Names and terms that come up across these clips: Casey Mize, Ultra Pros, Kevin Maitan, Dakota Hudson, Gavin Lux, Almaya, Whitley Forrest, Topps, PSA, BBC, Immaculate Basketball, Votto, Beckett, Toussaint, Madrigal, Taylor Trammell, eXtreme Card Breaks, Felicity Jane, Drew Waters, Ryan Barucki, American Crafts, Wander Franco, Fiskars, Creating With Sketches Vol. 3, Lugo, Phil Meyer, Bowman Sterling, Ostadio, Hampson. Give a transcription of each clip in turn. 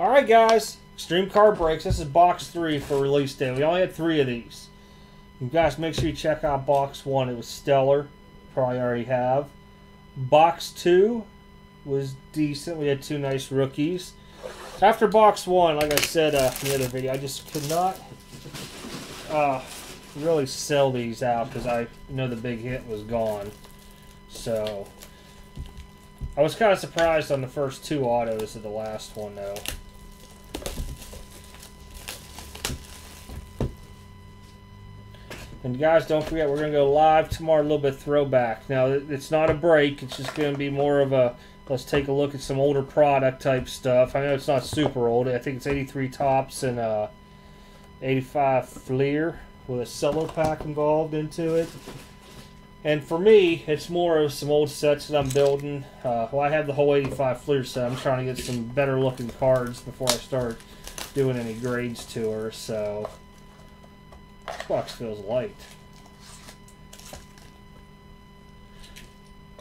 Alright guys, eXtreme Card Breaks. This is box 3 for release day. We only had 3 of these. You guys make sure you check out box 1. It was stellar. Probably already have. Box 2 was decent. We had 2 nice rookies. After box 1, like I said in the other video, I just could not really sell these out because I know the big hit was gone. So I was kind of surprised on the first 2 autos of the last one, though. And guys, don't forget, we're going to go live tomorrow, a little bit throwback. Now, it's not a break. It's just going to be more of a, let's take a look at some older product type stuff. I know it's not super old. I think it's 83 Topps and 85 Fleer with a cello pack involved into it. And for me, it's more of some old sets that I'm building. Well, I have the whole 85 Fleer set. I'm trying to get some better looking cards before I start doing any grades to her, so... This box feels light.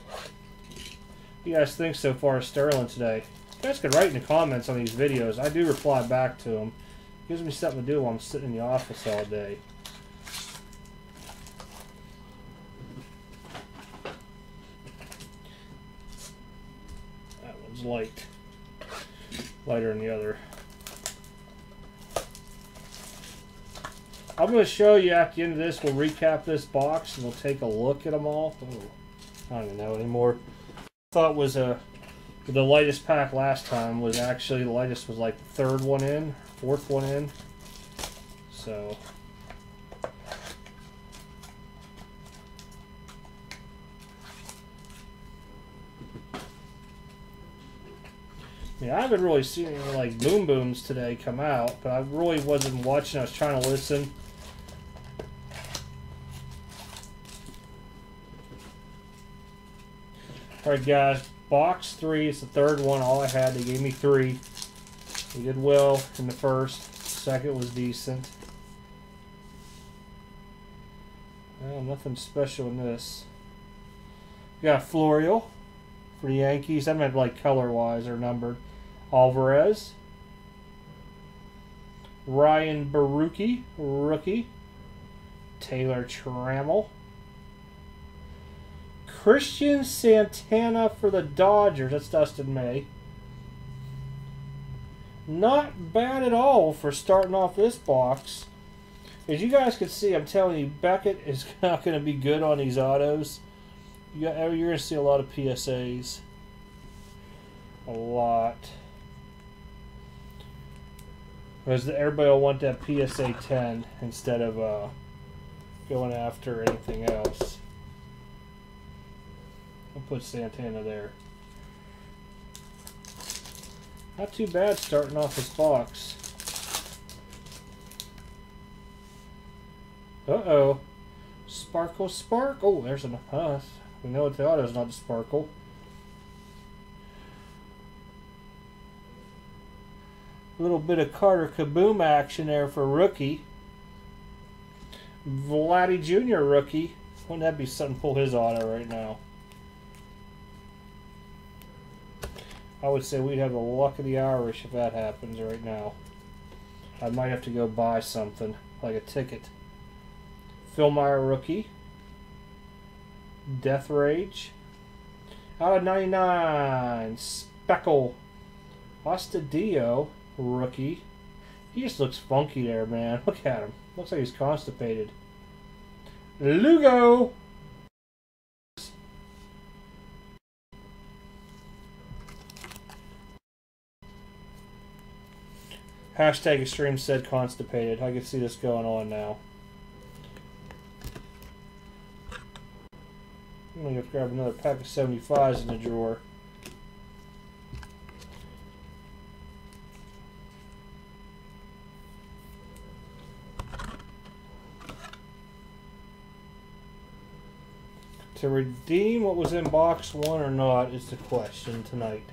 What do you guys think so far of Sterling today? You guys can write in the comments on these videos. I do reply back to them. It gives me something to do while I'm sitting in the office all day. That one's light. Lighter than the other. I'm going to show you at the end of this, we'll recap this box and we'll take a look at them all. Oh, I don't even know anymore. I thought was the lightest pack last time was actually, the lightest was like the 3rd one in, 4th one in. So. I mean, I haven't really seen any like Boom Booms today come out, but I really wasn't watching, I was trying to listen. Alright guys, box 3 is the 3rd one, all I had, they gave me 3. We did well in the 1st, 2nd was decent. Well, nothing special in this. We got Florial for the Yankees, I meant like color-wise or numbered. Alvarez. Ryan Barucki, rookie. Taylor Trammell. Christian Santana for the Dodgers. That's Dustin May. Not bad at all for starting off this box. As you guys can see, I'm telling you, Beckett is not going to be good on these autos. You're going to see a lot of PSAs. A lot. Because everybody will want that PSA 10 instead of going after anything else. I'll put Santana there. Not too bad starting off this box. Uh-oh. Sparkle, sparkle. Oh, there's an us. We know what the auto's not the sparkle. A little bit of Carter Kaboom action there for rookie. Vladdy Jr. rookie. Wouldn't that be something to pull his auto right now? I would say we'd have the luck of the Irish if that happens right now. I might have to go buy something, like a ticket. Phil Meyer rookie. Death Rage. Out of 99, Speckle. Ostadio, rookie. He just looks funky there, man. Look at him. Looks like he's constipated. Lugo! Hashtag eXtreme said constipated. I can see this going on now. I'm going to have to grab another pack of 75s in the drawer. To redeem what was in box 1 or not is the question tonight.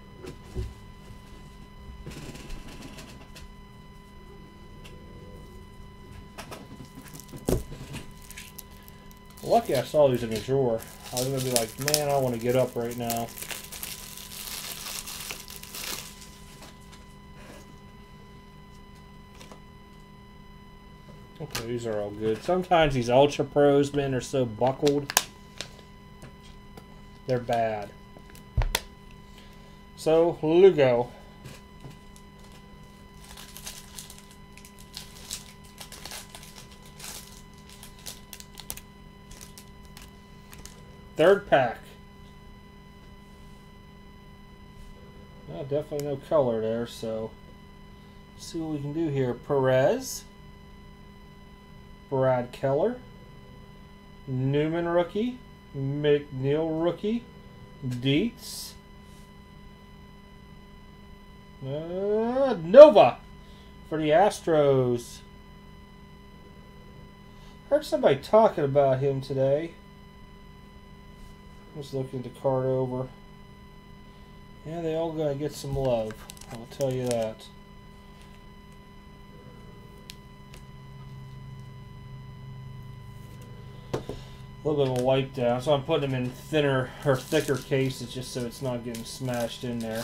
Lucky I saw these in the drawer. I was going to be like, man, I want to get up right now. Okay, these are all good. Sometimes these Ultra Pros, men, are so buckled. They're bad. So, Lugo. Third pack. No, definitely no color there, so let's see what we can do here. Perez. Brad Keller. Newman rookie. McNeil rookie. Dietz. Nova for the Astros. Heard somebody talking about him today. Just looking the card over. Yeah, they all gotta get some love. I'll tell you that. A little bit of a wipe down, so I'm putting them in thinner or thicker cases just so it's not getting smashed in there.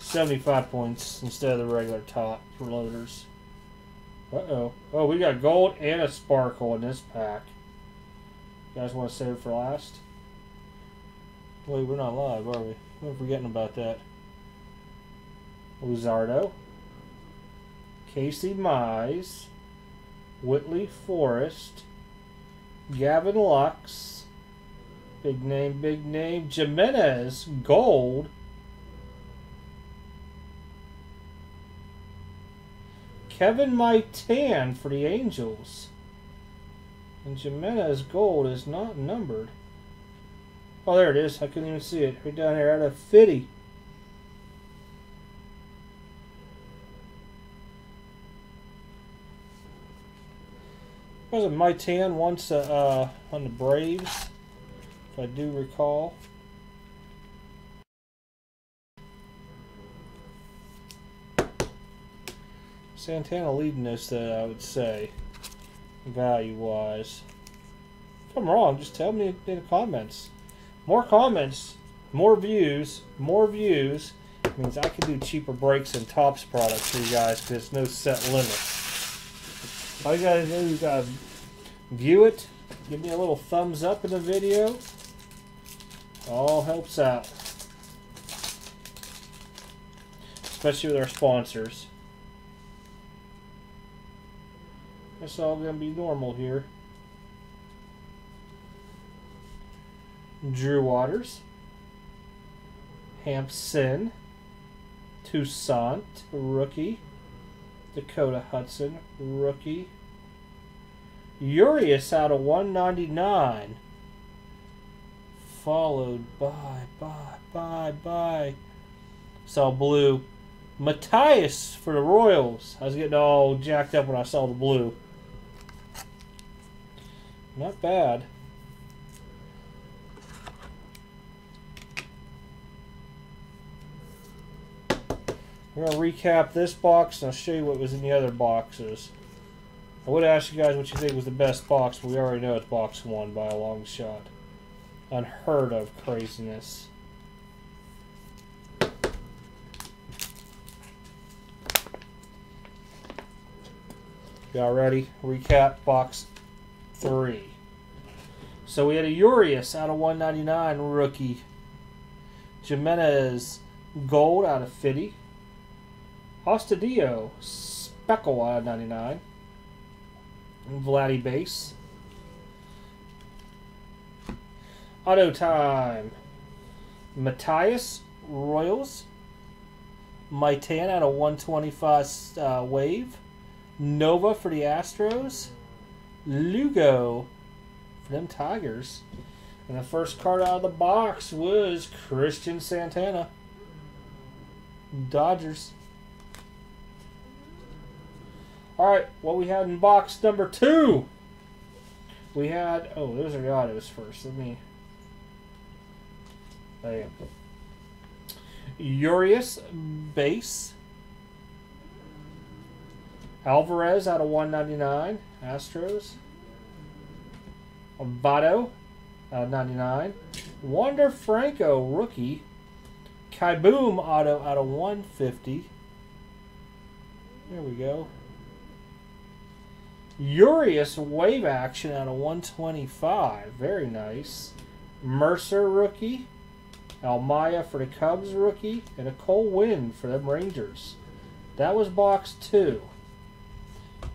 75 points instead of the regular top for loaders. Uh-oh. Oh, we got gold and a sparkle in this pack. You guys want to save it for last? Wait, we're not live, are we? We're forgetting about that. Luzardo. Casey Mize. Whitley Forrest. Gavin Lux. Big name, big name. Jimenez. Gold. Kevin Maitan for the Angels. And Jimenez gold is not numbered. Oh, there it is. I couldn't even see it. Right down here out of 50. Wasn't Maitan once on the Braves, if I do recall? Santana leading this, though, I would say. Value-wise. If I'm wrong, just tell me in the comments. More comments, more views. It means I can do cheaper breaks and Topps products for you guys because it's no set limit. All you gotta do is view it, give me a little thumbs up in the video. All helps out. Especially with our sponsors. It's all going to be normal here. Drew Waters. Hampson. Toussaint, rookie. Dakota Hudson, rookie. Urias out of 199. Followed by. Saw blue. Matthias for the Royals. I was getting all jacked up when I saw the blue. Not bad. We're going to recap this box and I'll show you what was in the other boxes. I would ask you guys what you think was the best box, but we already know it's box one by a long shot. Unheard of craziness. Y'all ready? Recap box 3. So we had a Urias out of 199 rookie. Jimenez gold out of 50. Ostadio speckle out of 99. And Vladdy base. Auto time. Matthias Royals. Maitan out of 125 wave. Nova for the Astros. Lugo for them Tigers. And the first card out of the box was Christian Santana. Dodgers. Alright, what we had in box number 2. We had... Oh, those are the autos first. Let me... Bam. Urias base. Alvarez out of 199. Astros. Votto out of 99. Wander Franco, rookie. Kaboom auto out of 150. There we go. Urias wave action out of 125. Very nice. Mercer rookie. Almaya for the Cubs rookie. And a Cole Wynn for the Rangers. That was box 2.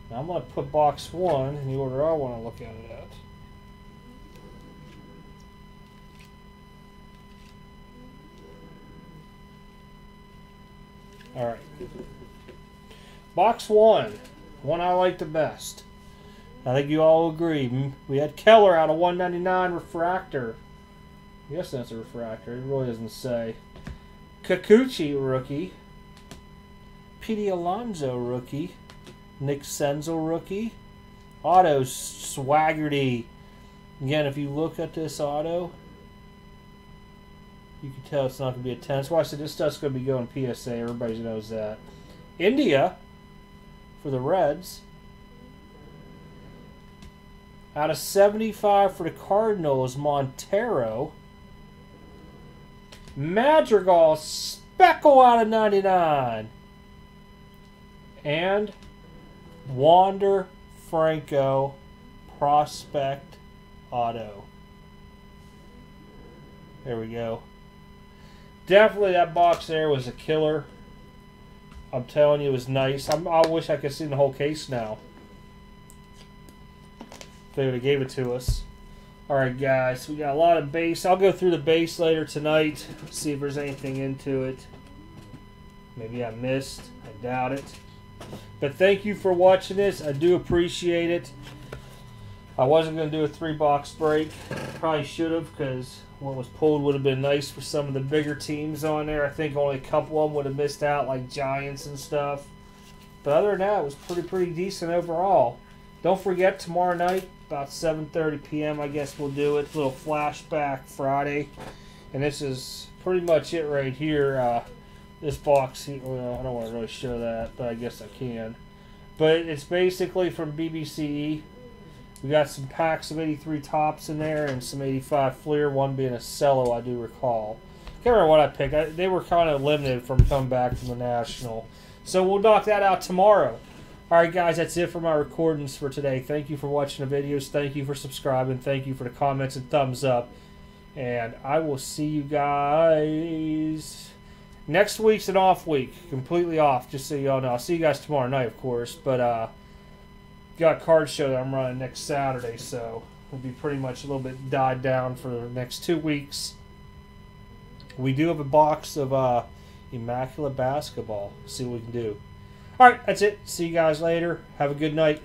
Now I'm going to put box 1 in the order I want to look at it at. Alright. Box 1. One I like the best. I think you all agree. We had Keller out of 199 refractor. I guess that's a refractor. It really doesn't say. Kikuchi rookie. Pete Alonso rookie. Nick Senzel rookie. Otto Swaggerty. Again, if you look at this auto, you can tell it's not going to be a 10. That's why I said this stuff's going to be going PSA. Everybody knows that. India for the Reds. Out of 75 for the Cardinals, Montero. Madrigal, Speckle out of 99. And Wander Franco, Prospect Auto. There we go. Definitely that box there was a killer. I'm telling you, it was nice. I wish I could see the whole case now. If they would have gave it to us. Alright guys, we got a lot of base. I'll go through the base later tonight. See if there's anything into it. Maybe I missed. I doubt it. But thank you for watching this. I do appreciate it. I wasn't going to do a 3-box break. Probably should have, because what was pulled would have been nice for some of the bigger teams on there. I think only a couple of them would have missed out, like Giants and stuff. But other than that, it was pretty decent overall. Don't forget, tomorrow night, about 7:30 p.m., I guess we'll do it. A little flashback Friday. And this is pretty much it right here. This box, well, I don't want to really show that, but I guess I can. But it's basically from BBC. We got some packs of 83 Topps in there and some 85 Fleer, one being a cello, I do recall. Can't remember what I picked. They were kind of limited from coming back from the National. So we'll knock that out tomorrow. Alright guys, that's it for my recordings for today. Thank you for watching the videos. Thank you for subscribing. Thank you for the comments and thumbs up. And I will see you guys. Next week's an off week. Completely off, just so you all know. I'll see you guys tomorrow night, of course. But, got a card show that I'm running next Saturday, so we'll be pretty much a little bit died down for the next 2 weeks. We do have a box of Immaculate Basketball. See what we can do. Alright, that's it. See you guys later. Have a good night.